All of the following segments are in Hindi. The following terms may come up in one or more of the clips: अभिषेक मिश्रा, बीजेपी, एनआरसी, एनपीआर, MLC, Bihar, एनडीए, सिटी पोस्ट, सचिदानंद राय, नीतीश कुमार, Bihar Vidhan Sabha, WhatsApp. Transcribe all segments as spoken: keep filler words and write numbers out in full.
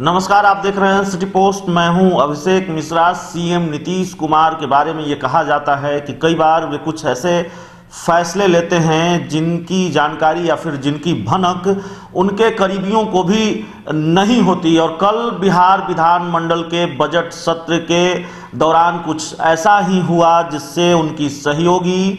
नमस्कार, आप देख रहे हैं सिटी पोस्ट। मैं हूं अभिषेक मिश्रा। सीएम नीतीश कुमार के बारे में ये कहा जाता है कि कई बार वे कुछ ऐसे फैसले लेते हैं जिनकी जानकारी या फिर जिनकी भनक उनके करीबियों को भी नहीं होती। और कल बिहार विधानमंडल के बजट सत्र के दौरान कुछ ऐसा ही हुआ जिससे उनकी सहयोगी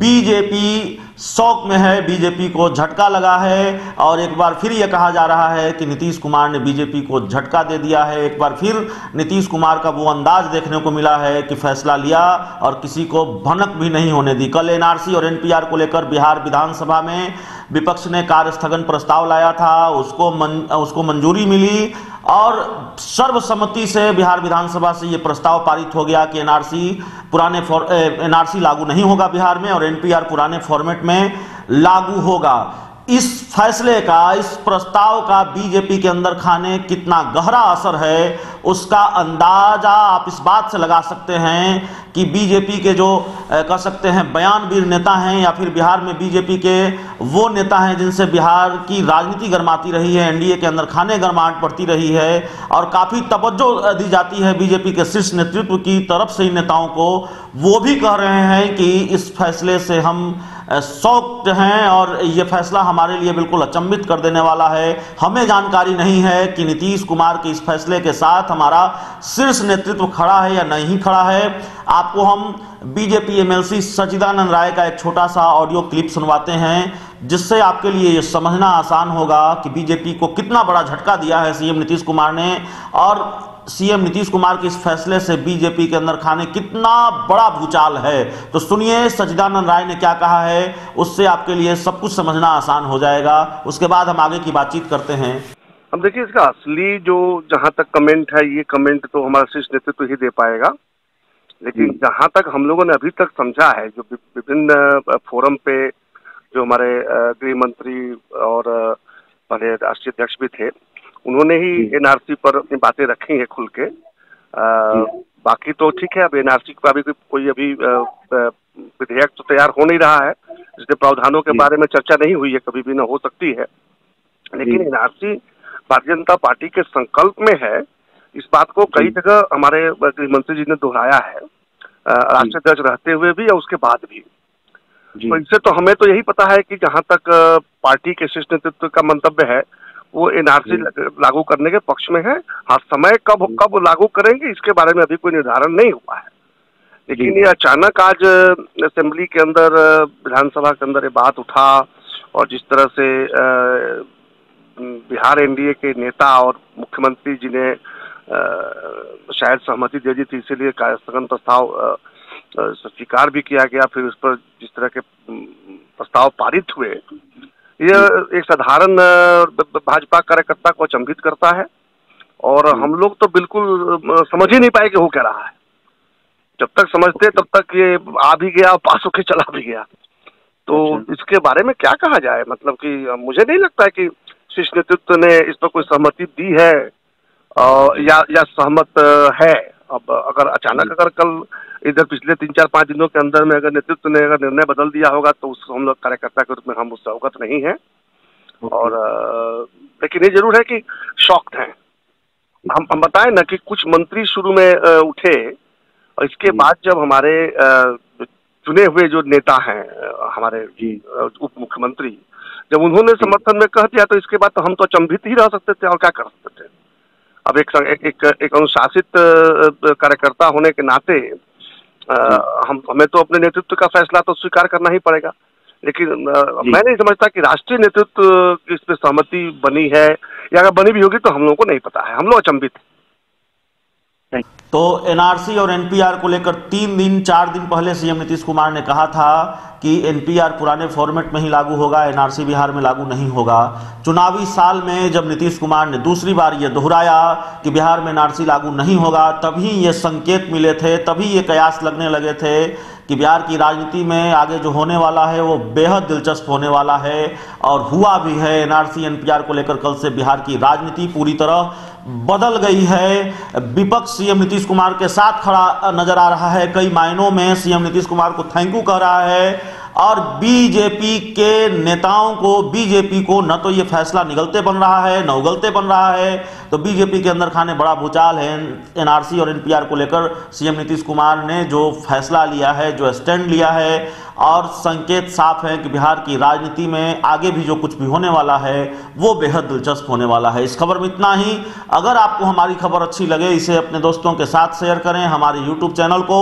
बीजेपी शौक में है, बीजेपी को झटका लगा है। और एक बार फिर यह कहा जा रहा है कि नीतीश कुमार ने बीजेपी को झटका दे दिया है। एक बार फिर नीतीश कुमार का वो अंदाज देखने को मिला है कि फैसला लिया और किसी को भनक भी नहीं होने दी। कल एनआरसी और एनपीआर को लेकर बिहार विधानसभा में विपक्ष ने कार्यस्थगन प्रस्ताव लाया था, उसको मन, उसको मंजूरी मिली और सर्वसम्मति से बिहार विधानसभा से ये प्रस्ताव पारित हो गया कि एनआरसी पुराने एनआरसी लागू नहीं होगा बिहार में और एनपीआर पुराने फॉर्मेट में लागू होगा। इस फैसले का, इस प्रस्ताव का बीजेपी के अंदर खाने कितना गहरा असर है उसका अंदाजा आप इस बात से लगा सकते हैं कि बीजेपी के जो कह सकते हैं बयानवीर नेता हैं या फिर बिहार में बीजेपी के वो नेता हैं जिनसे बिहार की राजनीति गरमाती रही है, एनडीए के अंदर खाने गरमाहट पड़ती रही है और काफ़ी तवज्जो दी जाती है बीजेपी के शीर्ष नेतृत्व की तरफ से इन नेताओं को। वो भी कह रहे हैं कि इस फैसले से हम शॉक्ड हैं और ये फैसला हमारे लिए बिल्कुल अचंभित कर देने वाला है। हमें जानकारी नहीं है कि नीतीश कुमार के इस फैसले के साथ हमारा शीर्ष नेतृत्व खड़ा है या नहीं खड़ा है। आपको हम बीजेपी एमएलसी सचिदानंद राय का एक छोटा सा ऑडियो क्लिप सुनवाते हैं जिससे आपके लिए ये समझना आसान होगा कि बीजेपी को कितना बड़ा झटका दिया है सीएम नीतीश कुमार ने और सीएम नीतीश कुमार के इस फैसले से बीजेपी के अंदर खाने कितना बड़ा भूचाल है। तो सुनिए सचिदानंद राय ने क्या कहा है, उससे आपके लिए सब कुछ समझना आसान हो जाएगा। उसके बाद हम आगे की बातचीत करते हैं। हम देखिए इसका असली जो जहां तक कमेंट है, ये कमेंट तो हमारा शीर्ष नेतृत्व ही दे पाएगा, लेकिन जहां तक हम लोगों ने अभी तक समझा है, जो विभिन्न फोरम पे जो हमारे गृह मंत्री और हमारे राष्ट्रीय अध्यक्ष भी थे, उन्होंने ही एनआरसी पर अपनी बातें रखी हैं खुल के। आ, बाकी तो ठीक है, अब एनआरसी का भी कोई अभी विधेयक तो तैयार हो नहीं रहा है, इसलिए प्रावधानों के बारे में चर्चा नहीं हुई है, कभी भी ना हो सकती है। लेकिन एनआरसी भारतीय जनता पार्टी के संकल्प में है, इस बात को कई जगह हमारे गृहमंत्री जी ने दोहराया है, राष्ट्रीय अध्यक्ष रहते हुए भी और उसके बाद भी। तो इससे तो हमें तो यही पता है कि जहाँ तक पार्टी के शीर्ष नेतृत्व का मंतव्य है, वो एनआरसी लागू करने के पक्ष में है। हाँ, समय कब कब लागू करेंगे इसके बारे में अभी कोई निर्धारण नहीं हुआ है, लेकिन ये अचानक आज असेंबली के अंदर, विधानसभा के अंदर ये बात उठा और जिस तरह से बिहार एनडीए के नेता और मुख्यमंत्री जी ने शायद सहमति दे दी थी, इसीलिए कार्यस्थगन प्रस्ताव स्वीकार भी किया गया, फिर उस पर जिस तरह के प्रस्ताव पारित हुए, यह एक साधारण भाजपा कार्यकर्ता को अचंभित करता है और हम लोग तो बिल्कुल समझ ही नहीं पाए कि हो क्या रहा है। जब तक समझते तब तक ये आ भी गया, पास होके चला भी गया। तो इसके बारे में क्या कहा जाए, मतलब कि मुझे नहीं लगता है कि शीर्ष नेतृत्व ने इस पर कोई सहमति दी है या या सहमत है। अब अगर अचानक अगर कल इधर पिछले तीन चार पाँच दिनों के अंदर में अगर नेतृत्व ने अगर निर्णय बदल दिया होगा तो उसको हम लोग कार्यकर्ता के रूप में हम उससे अवगत नहीं है। और लेकिन ये जरूर है कि शॉक्ड हैं हम। हम बताएं ना कि कुछ मंत्री शुरू में उठे और इसके बाद जब हमारे चुने हुए जो नेता हैं, हमारे उप मुख्यमंत्री, जब उन्होंने समर्थन में कह दिया तो इसके बाद तो हम तो अचंभित ही रह सकते थे और क्या कर सकते थे। अब एक एक, एक, एक अनुशासित कार्यकर्ता होने के नाते आ, हम हमें तो अपने नेतृत्व का फैसला तो स्वीकार करना ही पड़ेगा। लेकिन आ, मैं नहीं समझता कि राष्ट्रीय नेतृत्व की इस पर सहमति बनी है या अगर बनी भी होगी तो हम लोगों को नहीं पता है, हम लोग अचंभित हैं। तो एनआरसी और एनपीआर को लेकर तीन दिन चार दिन पहले सीएम नीतीश कुमार ने कहा था कि एनपीआर पुराने फॉर्मेट में ही लागू होगा, एनआरसी बिहार में लागू नहीं होगा। चुनावी साल में जब नीतीश कुमार ने दूसरी बार ये दोहराया कि बिहार में एनआरसी लागू नहीं होगा, तभी ये संकेत मिले थे, तभी ये कयास लगने लगे थे कि बिहार की राजनीति में आगे जो होने वाला है वो बेहद दिलचस्प होने वाला है। और हुआ भी है, एनआरसी एनपीआर को लेकर कल से बिहार की राजनीति पूरी तरह बदल गई है। विपक्ष सीएम नीतीश कुमार के साथ खड़ा नजर आ रहा है, कई मायनों में सीएम नीतीश कुमार को थैंक यू कह रहा है और बीजेपी के नेताओं को, बीजेपी को न तो ये फैसला निगलते बन रहा है न उगलते बन रहा है। तो बीजेपी के अंदर खाने बड़ा भूचाल है। एनआरसी और एनपीआर को लेकर सीएम नीतीश कुमार ने जो फैसला लिया है, जो स्टैंड लिया है, और संकेत साफ है कि बिहार की राजनीति में आगे भी जो कुछ भी होने वाला है वो बेहद दिलचस्प होने वाला है। इस खबर में इतना ही। अगर आपको हमारी खबर अच्छी लगे इसे अपने दोस्तों के साथ शेयर करें, हमारे यूट्यूब चैनल को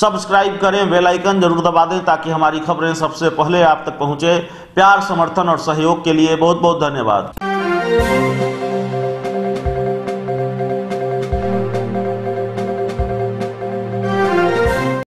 सब्सक्राइब करें, बेल आइकन जरूर दबा दें ताकि हमारी खबरें सबसे पहले आप तक पहुंचे। प्यार, समर्थन और सहयोग के लिए बहुत बहुत धन्यवाद।